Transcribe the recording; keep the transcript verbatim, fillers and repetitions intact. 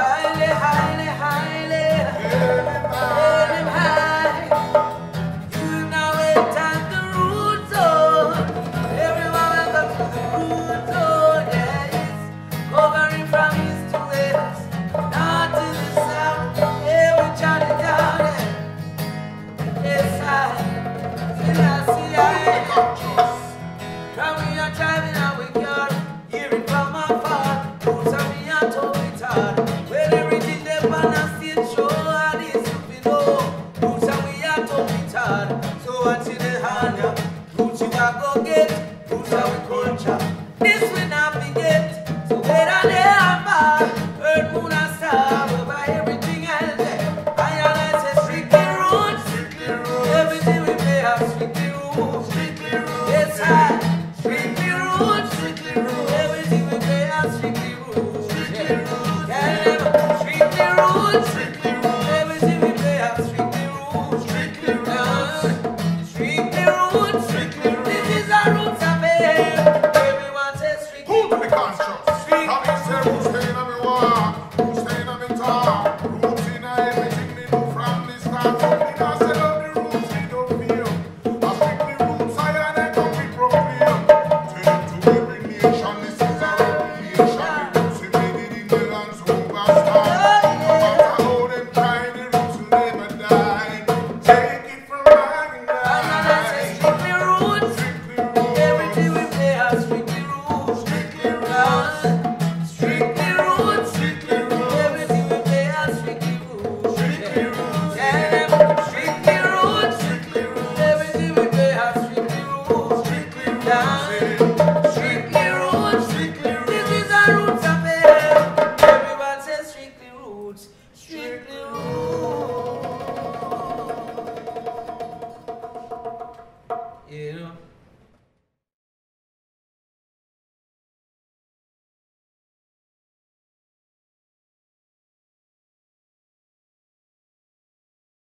Haile, haile, haile.